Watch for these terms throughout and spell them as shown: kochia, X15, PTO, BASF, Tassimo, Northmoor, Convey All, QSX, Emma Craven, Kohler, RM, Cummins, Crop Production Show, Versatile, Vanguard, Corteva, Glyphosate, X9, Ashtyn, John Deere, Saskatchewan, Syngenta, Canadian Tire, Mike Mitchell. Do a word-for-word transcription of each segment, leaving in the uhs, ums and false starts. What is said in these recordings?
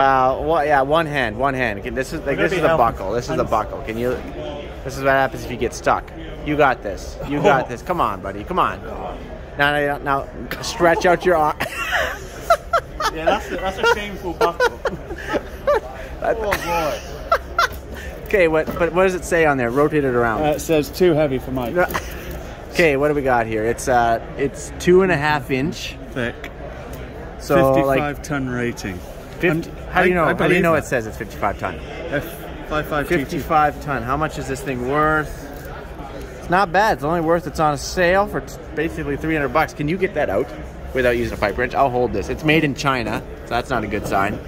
Uh, well, yeah, one hand, one hand. Okay, this is like this is the buckle. This is the buckle. Can you? This is what happens if you get stuck. You got this. You got this. Come on, buddy. Come on. Now, now, now stretch out your arm. Yeah, that's a, that's a shameful buckle. Oh boy. Okay, what? But what does it say on there? Rotate it around. Uh, it says too heavy for Mike. Okay, what do we got here? It's uh, it's two and a half inch thick. So fifty-five like, ton rating. fifty, how do you know? I, I how do you know that. It says it's fifty-five ton? fifty-five ton. How much is this thing worth? It's not bad. It's only worth. It's on sale for t basically three hundred bucks. Can you get that out without using a pipe wrench? I'll hold this. It's made in China, so that's not a good sign.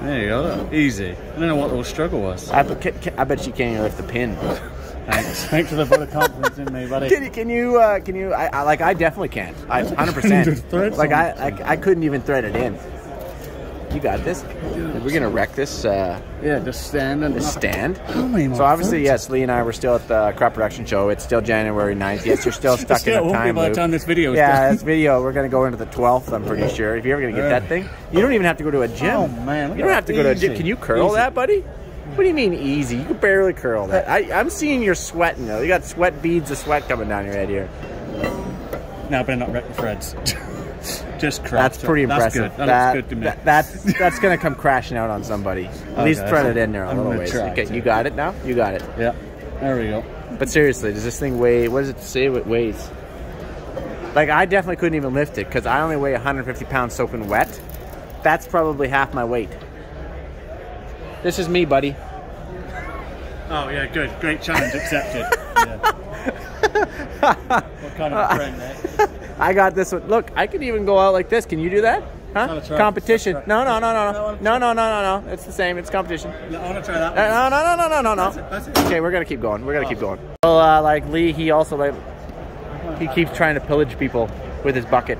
There you go. Easy. I don't know what the little struggle was. I, I bet you can't even lift the pin. Thanks. Thanks for the vote of confidence in me, buddy. Can you? Can you? Uh, can you I, I like. I definitely can't. I one hundred percent. Like I, I, I couldn't even thread it in. You got this. We're gonna wreck this. Uh, yeah, just stand and just stand. So obviously, yes, Lee and I were still at the crop production show. It's still January ninth. Yes, you're still stuck in a time loop. On this video. Yeah, this video. We're gonna go into the twelfth. I'm pretty sure. If you're ever gonna get that thing, you don't even have to go to a gym. Oh man, you don't have to go to a gym. Can you curl that, buddy? What do you mean easy? You can barely curl that. I, I'm seeing you're sweating though. You got sweat beads of sweat coming down your head here. No, but I'm not wrecking Fred's. Just crash. That's pretty impressive. That's good. That, that looks good to me. That, that's, that's going to come crashing out on somebody. At okay, least thread it in there a I'm little ways. Okay, to. You got it now? You got it. Yeah. There we go. But seriously, does this thing weigh, what does it say it weighs? Like, I definitely couldn't even lift it because I only weigh one hundred fifty pounds soaking wet. That's probably half my weight. This is me, buddy. Oh, yeah, good. Great challenge accepted. What kind of a friend, eh? I got this one. Look, I could even go out like this. Can you do that? Huh? Competition. No, no, no, no, no. No, no, no, no, no. It's the same. It's competition. No, I want to try that one. No, no, no, no, no, no, no. That's it, that's it. Okay, we're going to keep going. We're going to oh. keep going. Well, uh, like Lee, he also, like, he keeps trying to pillage people with his bucket.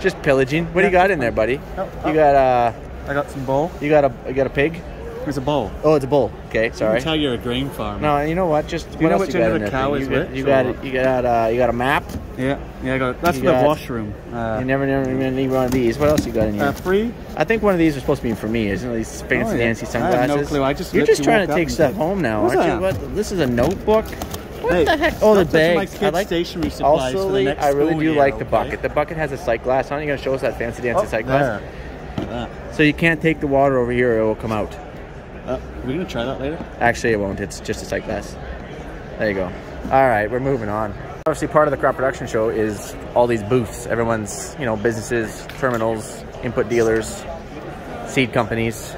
Just pillaging. What yeah. do you got in there, buddy? Oh, oh. You got a. Uh, I got some bull. You got a. You got a pig. It's a bull. Oh, it's a bull. Okay, sorry. You can tell you're a grain farmer. No, you know what? Just. Do you what know which end of a cow is which? You got. It, you got. Uh, you got a map. Yeah. Yeah, I got. It. That's you the got, washroom. Uh, you never, never gonna need one of these. What else you got in here? Uh, free. I think one of these was supposed to be for me. Isn't it? These fancy, oh, yeah. fancy sunglasses. I have no clue. I just. You're just trying to take stuff home now, aren't you? What? This is a notebook. What hey, the heck? Oh, the bag. I like stationery supplies. Also, for the next I really do year, like the bucket. Okay. The bucket has a sight glass on. You're gonna show us that fancy dancy oh, sight glass. There. So you can't take the water over here, or it will come out. Uh, we're gonna try that later. Actually, it won't. It's just a sight glass. There you go. All right, we're moving on. Obviously, part of the crop production show is all these booths. Everyone's, you know, businesses, terminals, input dealers, seed companies,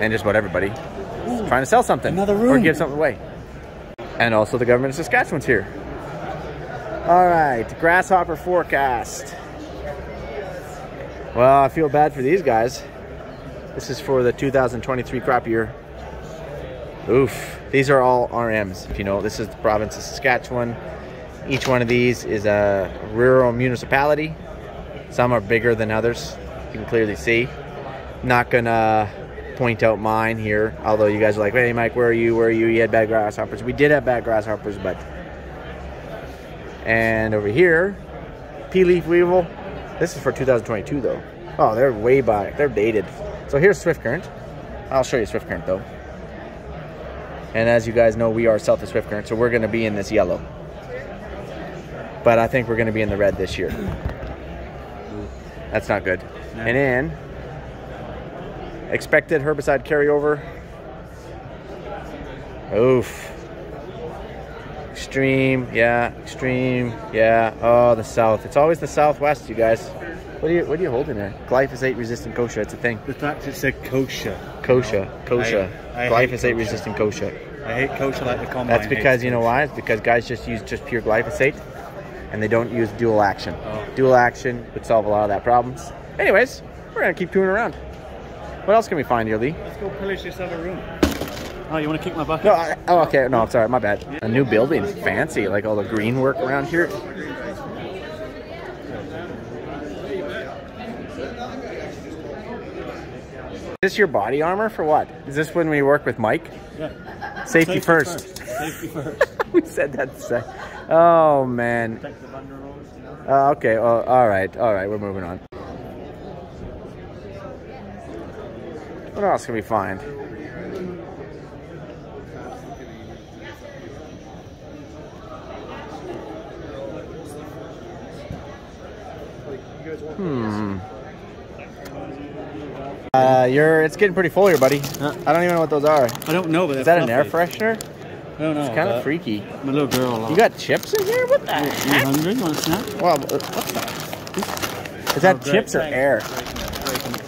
and just about everybody Ooh, trying to sell something another room. or give something away. And also the government of Saskatchewan's here. All right, grasshopper forecast. Well, I feel bad for these guys. This is for the two thousand twenty-three crop year. Oof, these are all R Ms. If you know, this is the province of Saskatchewan. Each one of these is a rural municipality. Some are bigger than others, you can clearly see. Not gonna point out mine here, although you guys are like, hey Mike, where are you, where are you, you had bad grasshoppers. We did have bad grasshoppers, but. And over here, pea leaf weevil. This is for two thousand twenty-two though. Oh, they're way back, they're dated. So here's swift current. I'll show you swift current though. And as you guys know, we are south of swift current, so we're gonna be in this yellow. But I think we're gonna be in the red this year. That's not good. No. And then, expected herbicide carryover. Oof. Extreme, yeah, extreme, yeah. Oh, the south. It's always the southwest, you guys. What are you what are you holding there? Glyphosate resistant kochia, it's a thing. The fact it said kochia. Kochia. Kochia. Glyphosate resistant kochia. I hate kochia like the combine. That's because you know why? It's because guys just use just pure glyphosate and they don't use dual action. Oh. Dual action would solve a lot of that problems. Anyways, we're gonna keep touring around. What else can we find here, Lee? Let's go pillage this other room. Oh, you want to kick my bucket? No, I, oh, okay. No, I'm sorry. My bad. A new building. Fancy. Like all the green work around here. Is this your body armor for what? Is this when we work with Mike? Yeah. Safety, Safety first. first. Safety first. We said that. Oh man. Uh, okay. Well, all right. All right. We're moving on. What else can we find? Hmm. Uh, you're. It's getting pretty full here, buddy. Huh? I don't even know what those are. I don't know, but is that an air freshener? I don't know. It's kind of freaky. My little girl. Uh, you got chips in here? What the heck? You hungry? You want a snack? Well, what the? Is that oh, chips or air?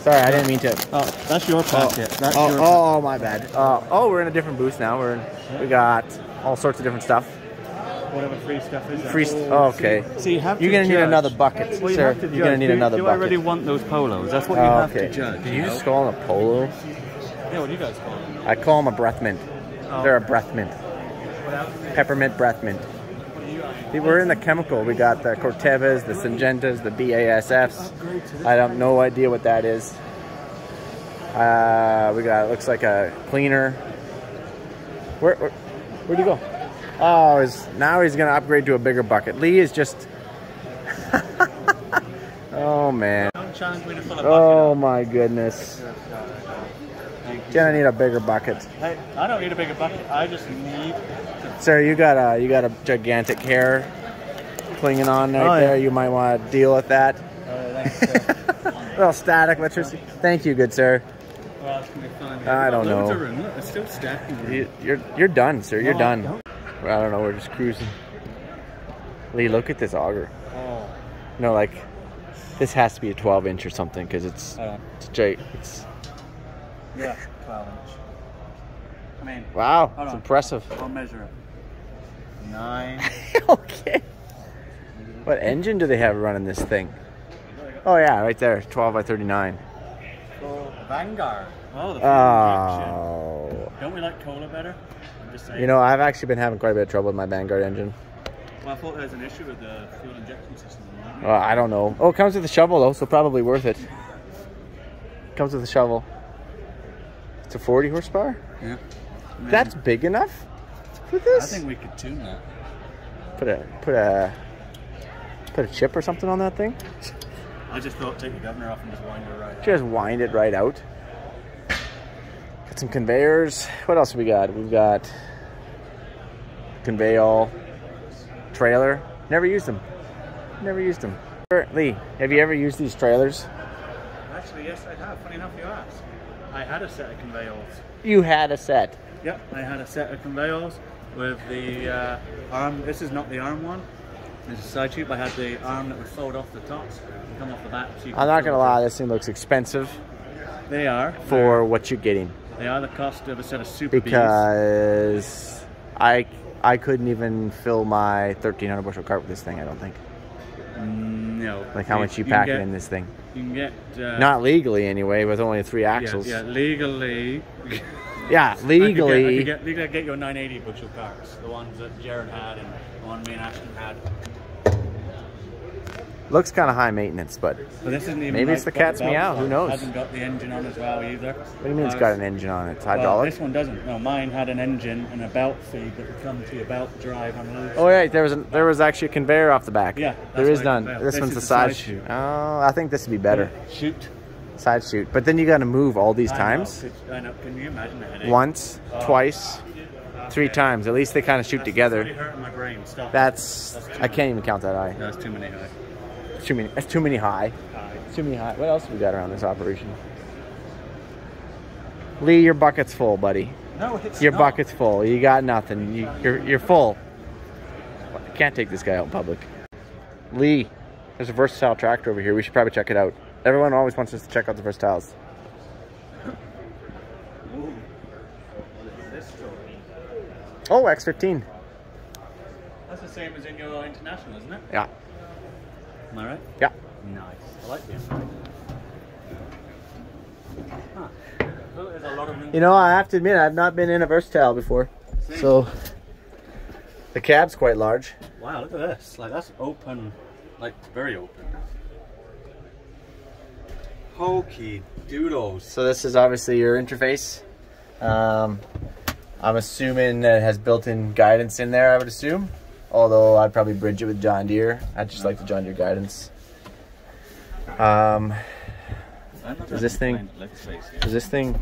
Sorry, I didn't mean to. Oh, that's your pocket. Oh, that's oh, your oh my bad. Uh, oh, we're in a different booth now. We're in, we got all sorts of different stuff. Whatever free stuff is. Free st oh, okay. So you have to You're gonna judge. need another bucket, well, you sir. You're gonna need do, another do bucket. Do I really want those polos? That's what you oh, have okay. to judge. Did you just call them a polo? Yeah, what do you guys call them? I call them a breath mint. Oh. They're a breath mint. Peppermint breath mint. We're in the chemical. We got the Cortevas, the Syngentas, the B A S Fs. I don't no idea what that is. Uh, we got, it looks like a cleaner. Where, where, where'd you go? Oh, is now he's gonna upgrade to a bigger bucket. Lee is just. Oh man. Oh my goodness. Jenna, I need a bigger bucket. Hey, I don't need a bigger bucket. I just need. To... Sarah, you got a you got a gigantic hair clinging on right oh, yeah. there. You might want to deal with that. Uh, thanks, a little static electricity. Thank you, good sir. Well, it's gonna be fun. I don't know. It's a room. Look, it's still stacking. You, you're you're done, sir. You're no, done. I I don't know, we're just cruising. Lee, look at this auger. Oh. No, like, this has to be a twelve inch or something, because it's, uh, it's Jake. It's... Yeah, twelve inch. I mean, wow, it's on. impressive. I'll measure it. Nine. Okay. What engine do they have running this thing? Oh, yeah, right there, twelve by thirty-nine. Oh, Vanguard. Oh, the oh. Don't we like Kohler better? You know, I've actually been having quite a bit of trouble with my Vanguard engine. Well, I thought there was an issue with the fuel injection system. Well, I don't know. Oh, it comes with a shovel, though, so probably worth it. Comes with a shovel. It's a forty horsepower? Yeah. I mean, that's big enough for this? I think we could tune that. Put a, put a, put a chip or something on that thing? I just thought take the governor off and just wind it right out. Just wind it right out. Got some conveyors. What else have we got? We've got Convey All trailer. Never used them. Never used them. Lee, have you ever used these trailers? Actually, yes, I have. Funny enough, you asked. I had a set of Convey Alls. You had a set? Yep, I had a set of Convey Alls with the uh, arm. This is not the arm one. This is a side tube. I had the arm that was fold off the tops and come off the back. So I'm not going to lie, this thing looks expensive. They are. For what you're getting. They are the cost of a set of super because bees. I I couldn't even fill my thirteen hundred bushel cart with this thing. I don't think. No. Like how you, much you, you pack get, it in this thing? You can get. Uh, Not legally anyway, with only three axles. Yeah, yeah legally. Yeah, legally. I could get, I could get, legally I get your nine eighty bushel carts, the ones that Jared had and the one me and Ashton had. Looks kind of high maintenance, but, but this isn't even maybe like it's the cat's meow. Who knows? It hasn't got the engine on as well either. What do you mean uh, it's got an engine on it? It's hydraulic? Well, this one doesn't. No, mine had an engine and a belt feed that would come to your belt drive on loose. Oh yeah, there was an, there was actually a conveyor off the back. Yeah, there is none. This, this one's the side, side chute. Oh, I think this would be better. Yeah, shoot. Side chute, but then you got to move all these I times. Know. Could, I know. Can you imagine that? Once, oh. twice. Three times. At least they kind of shoot that's together. Really hurting my brain. Stop. That's, that's I can't even count that eye. No, that's too many high. Too many. That's too many high. high. Too many high. What else have we got around this operation? Lee, your bucket's full, buddy. No, it's your not. bucket's full. You got nothing. You, you're you're full. I can't take this guy out in public. Lee, there's a Versatile tractor over here. We should probably check it out. Everyone always wants us to check out the Versatiles. Oh, X fifteen. That's the same as in your international, isn't it? Yeah. Am I right? Yeah. Nice. I like the M nine. Huh. There's a lot of room. You know, I have to admit, I've not been in a Versatile before. See? So, the cab's quite large. Wow, look at this. Like, that's open. Like, very open. Hokey doodles. So, this is obviously your interface. Um... I'm assuming that it has built-in guidance in there, I would assume. although I'd probably bridge it with John Deere. I just like the John Deere guidance. Um, does this thing, does this thing,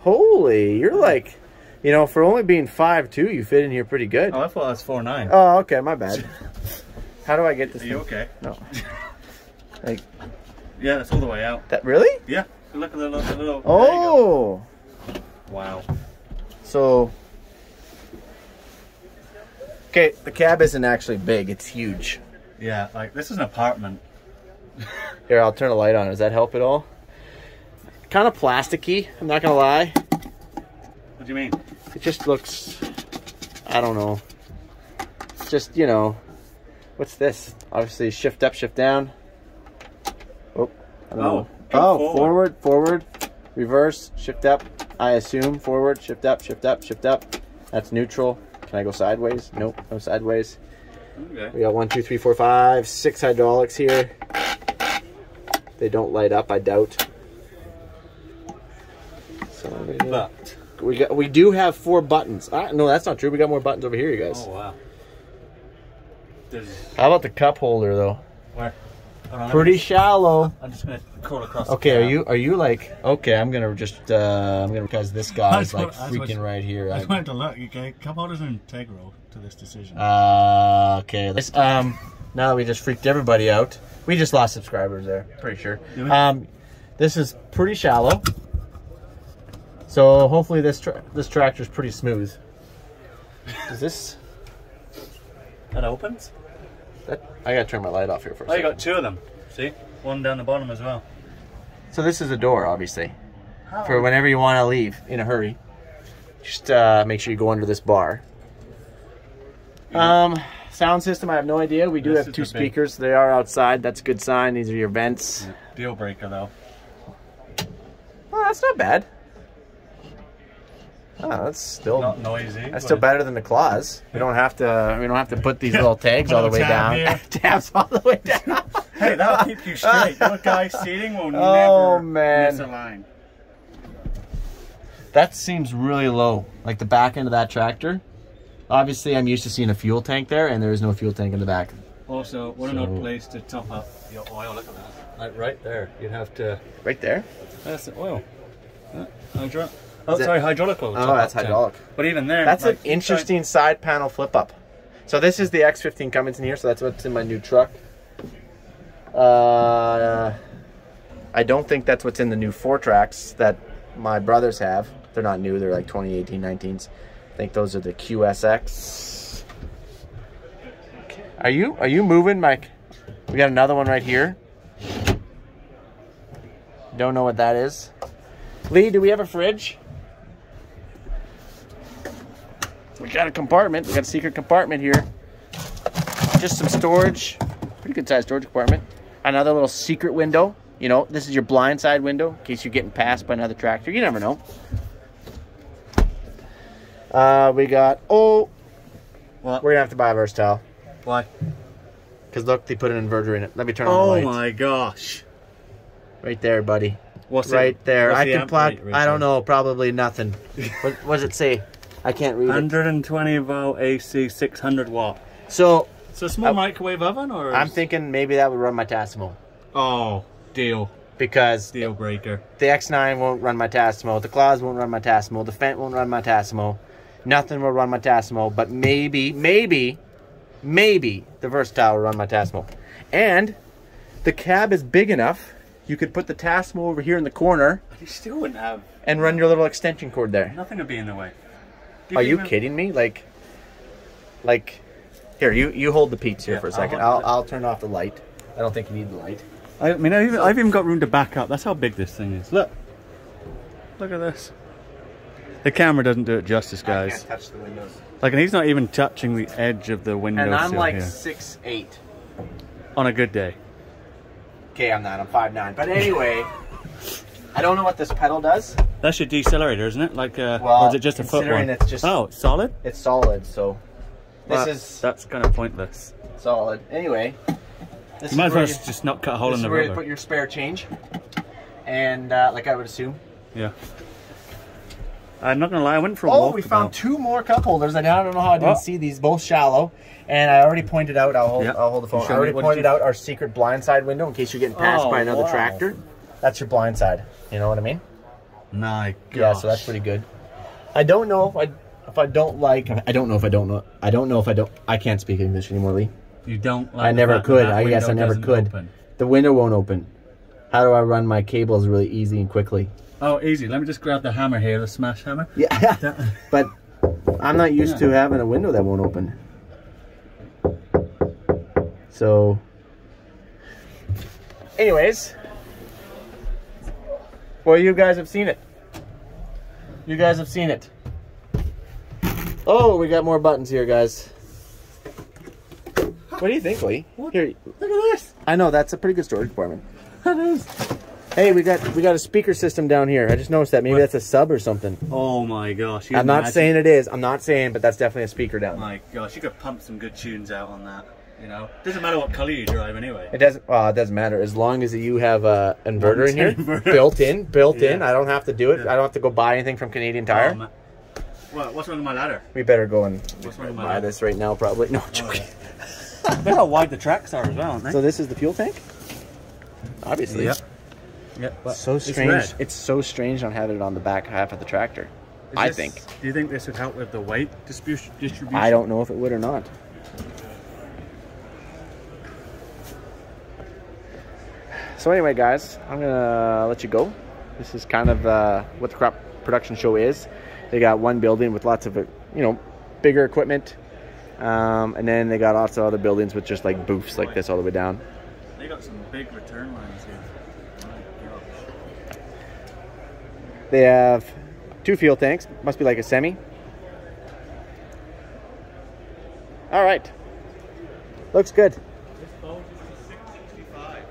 holy, you're like, you know, for only being five two, you fit in here pretty good. Oh, I thought that's four nine. Oh, okay, my bad. How do I get this Are you thing? okay? No. Like, yeah, that's all the way out. That Really? Yeah. Look at the little... little oh! Wow. So... Okay, the cab isn't actually big. It's huge. Yeah, like, this is an apartment. Here, I'll turn a light on. Does that help at all? Kind of plasticky, I'm not going to lie. What do you mean? It just looks... I don't know. It's just, you know... What's this? Obviously, shift up, shift down. Oh, I don't oh. know. Oh, forward. forward, forward, reverse, shift up, I assume, forward, shift up, shift up, shift up. That's neutral. Can I go sideways? Nope, no sideways. Okay. We got one, two, three, four, five, six hydraulics here. They don't light up, I doubt. So, but. We, got, we do have four buttons. Ah, no, that's not true. We got more buttons over here, you guys. Oh, wow. There's... How about the cup holder, though? Where? On, pretty just, shallow. I'm just gonna crawl across. Okay, the are you are you like okay? I'm gonna just uh, I'm gonna because this guy is like what, freaking what, right here. I just wanted to look. Okay, cup holders are integral to this decision. Uh, okay. Let's, um, now that we just freaked everybody out, we just lost subscribers there. Pretty sure. Um, this is pretty shallow. So hopefully this tra this tractor is pretty smooth. Is this? It opens. That, I gotta turn my light off here for a oh, second. Oh, you got two of them. See? One down the bottom as well. So this is a door, obviously. How? For whenever you want to leave in a hurry. Just uh, make sure you go under this bar. Um, sound system, I have no idea. We do this have two speakers. Big. They are outside. That's a good sign. These are your vents. Yeah. Deal breaker, though. Well, that's not bad. Oh, that's still not noisy. That's still better than the claws. We don't have to. We don't have to put these little tags all the way down. Tabs all the way down. Hey, that'll keep you straight. Your guy's seating will oh, never man. miss a line. That seems really low. Like the back end of that tractor. Obviously, I'm used to seeing a fuel tank there, and there is no fuel tank in the back. Also, what so. an odd place to top up your oil. Look at that. Like right there, you'd have to. Right there. That's the oil. I'm drunk. Oh, sorry, hydraulic. Oh, that's hydraulic. But even there... That's an interesting side panel flip-up. So this is the X fifteen Cummins in here, so that's what's in my new truck. Uh, I don't think that's what's in the new four-tracks that my brothers have. They're not new, they're like twenty eighteen, nineteens. I think those are the Q S X. Are you, are you moving, Mike? We got another one right here. Don't know what that is. Lee, do we have a fridge? We got a compartment. We got a secret compartment here. Just some storage. Pretty good sized storage compartment. Another little secret window. You know, this is your blind side window in case you're getting passed by another tractor. You never know. Uh, we got, oh, what? We're going to have to buy a Versatile. Why? Because look, they put an inverter in it. Let me turn on oh the light. Oh my gosh. Right there, buddy. What's right it, there. What's I the can plug, I don't know, probably nothing. What, what does it say? I can't read one hundred twenty it. one hundred twenty volt A C, six hundred watt. So, so a small I, microwave oven, or? I'm is... thinking maybe that would run my Tassimo. Oh, deal. Because deal breaker. The X nine won't run my Tassimo. The claws won't run my Tassimo. The Fent won't run my Tassimo. Nothing will run my Tassimo. But maybe, maybe, maybe the Versatile will run my Tassimo. And the cab is big enough. You could put the Tassimo over here in the corner. You still wouldn't have. And run your little extension cord there. Nothing would be in the way. You Are you even... kidding me? Like, like, here, you, you hold the peeps here yeah, for a second. I'll, I'll, I'll turn off the light. I don't think you need the light. I mean, I've even, I've even got room to back up. That's how big this thing is. Look. Look at this. The camera doesn't do it justice, guys. I can't touch the windows. Like, and he's not even touching the edge of the window. And I'm like six eight. On a good day. Okay, I'm not, I'm five nine. But anyway, I don't know what this pedal does. That's your decelerator, isn't it? Like, uh, well, or is it just a foot one? It's just, oh, it's solid? It's solid, so well, this is... That's kind of pointless. Solid. Anyway, this you might as well just not cut a hole in the rubber. This is where you put your spare change. And, uh, like I would assume. Yeah. I'm not gonna lie, I went for a walk. Oh, we found two more cup holders, and I don't know how I didn't oh. see these, both shallow. And I already pointed out, I'll hold, yep. I'll hold the phone, I already pointed out our secret blind side window in case you're getting passed oh, by another wow. tractor. That's your blind side, you know what I mean? My gosh. Yeah, so that's pretty good. I don't know if I, if I don't like, I don't know if I don't know, I don't know if I don't, I can't speak English anymore, Lee. You don't like I never that, could, I guess I never could. Open. The window won't open. How do I run my cables really easy and quickly? Oh, easy. Let me just grab the hammer here, the smash hammer. Yeah, but I'm not used yeah. to having a window that won't open. So, anyways, well, you guys have seen it. You guys have seen it. Oh, we got more buttons here, guys. What do you think, Lee? What? Here, look at this. I know, that's a pretty good storage compartment. That is. Hey, we got we got a speaker system down here. I just noticed that. Maybe what? That's a sub or something. Oh my gosh! I'm not imagine. saying it is. I'm not saying, but that's definitely a speaker down. Oh my gosh, you could pump some good tunes out on that. You know, doesn't matter what color you drive anyway. It doesn't. Well, it doesn't matter as long as you have a inverter in here, inverter. built in, built yeah. in. I don't have to do it. Yeah. I don't have to go buy anything from Canadian Tire. Um, well, what's wrong with my ladder? We better go and what's wrong with my buy ladder? this right now, probably. No, I'm joking. Oh, yeah. Look how wide the tracks are as well, aren't they? So this is the fuel tank. Obviously. Yep. Yep. So strange. It's, it's so strange not having it on the back half of the tractor. Is I this, think. Do you think this would help with the weight distribution? I don't know if it would or not. So anyway, guys, I'm gonna let you go. This is kind of uh, what the Crop Production Show is. They got one building with lots of, you know, bigger equipment, um, and then they got lots of other buildings with just like booths like this all the way down. They got some big return lines here. They have two fuel tanks. Must be like a semi. All right. Looks good. This boat is a six sixty-five.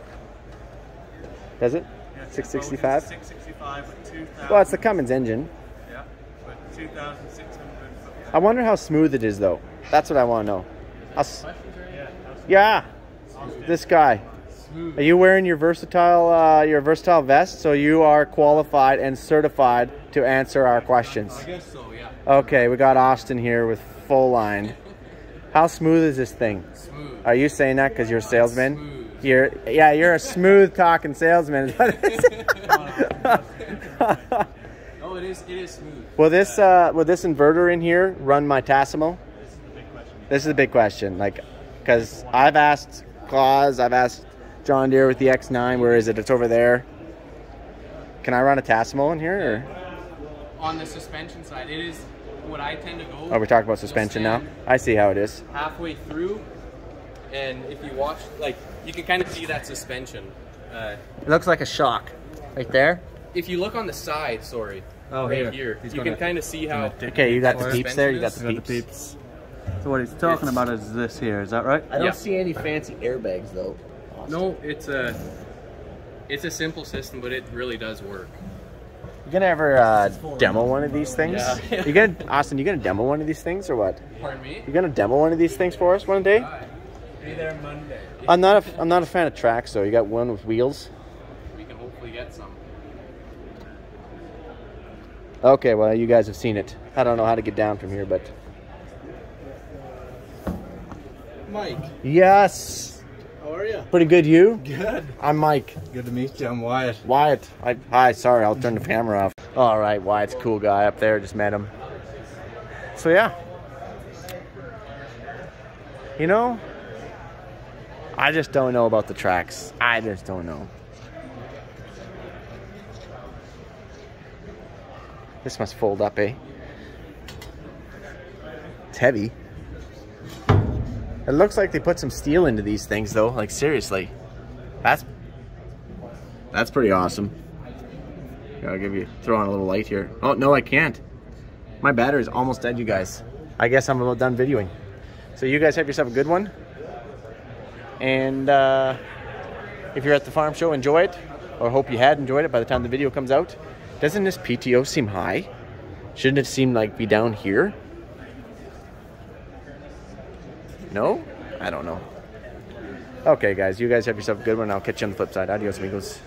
Does it? Yeah, six sixty-five? six sixty-five with two thousand. Well, it's the Cummins engine. Yeah, with two thousand six hundred. I wonder how smooth it is, though. That's what I want to know. How yeah. How yeah. Smooth. This guy. Are you wearing your versatile uh, your versatile vest? So you are qualified and certified to answer our questions. I guess so, yeah. Okay, we got Austin here with full line. How smooth is this thing? Smooth. Are you saying that because you're a salesman? Smooth. You're yeah, you're a smooth talking salesman. No, it is it is smooth. Will this uh, will this inverter in here run my Tassimo? This is the big question. This is the big question, like, because I've asked Claus, I've asked John Deere with the X nine, where is it? It's over there. Can I run a Tassimo in here? Or? On the suspension side, it is what I tend to go. Oh, we're talking about suspension now? I see how it is. Halfway through, and if you watch, like, you can kind of see that suspension. Uh, it looks like a shock. Right there? If you look on the side, sorry. Oh, right here. here. You gonna, can kind of see how... Okay, you got the peeps there, you got the peeps. the peeps. So what he's talking it's, about is this here, is that right? I don't yeah. see any fancy airbags, though. No, it's a it's a simple system, but it really does work. You gonna ever uh, demo one of these things? Yeah. You gonna Austin? You gonna demo one of these things or what? Pardon me? You gonna demo one of these things for us one day? Be there Monday. I'm not a I'm not a fan of tracks though. You got one with wheels? We can hopefully get some. Okay, well you guys have seen it. I don't know how to get down from here, but Mike. Yes. How are you? Pretty good, you? Good. I'm Mike. Good to meet you. I'm Wyatt. Wyatt. I, hi, sorry, I'll turn the camera off. All right, Wyatt's a cool guy up there. Just met him. So, yeah. You know, I just don't know about the tracks. I just don't know. This must fold up, eh? It's heavy. It looks like they put some steel into these things though, like seriously. That's that's pretty awesome. I'll give you, throw on a little light here. Oh, no, I can't. My battery's almost dead, you guys. I guess I'm about done videoing. So you guys have yourself a good one. And uh, if you're at the farm show, enjoy it. Or hope you had enjoyed it by the time the video comes out. Doesn't this P T O seem high? Shouldn't it seem like be down here? No? I don't know. Okay, guys. You guys have yourself a good one. I'll catch you on the flip side. Adios, amigos.